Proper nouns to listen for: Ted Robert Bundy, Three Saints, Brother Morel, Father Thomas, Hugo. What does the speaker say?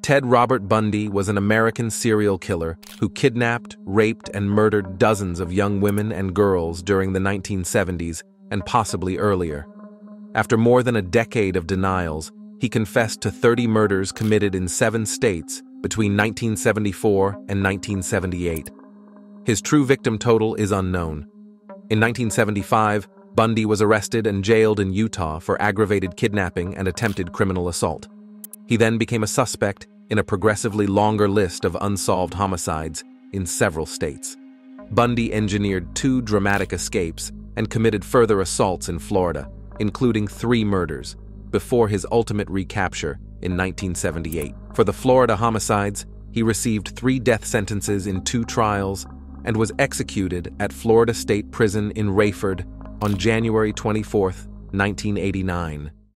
Ted Robert Bundy was an American serial killer who kidnapped, raped, and murdered dozens of young women and girls during the 1970s and possibly earlier. After more than a decade of denials, he confessed to 30 murders committed in 7 states between 1974 and 1978. His true victim total is unknown. In 1975, Bundy was arrested and jailed in Utah for aggravated kidnapping and attempted criminal assault. He then became a suspect in a progressively longer list of unsolved homicides in several states. Bundy engineered 2 dramatic escapes and committed further assaults in Florida, including 3 murders, before his ultimate recapture in 1978. For the Florida homicides, he received 3 death sentences in 2 trials and was executed at Florida State Prison in Rayford on January 24, 1989.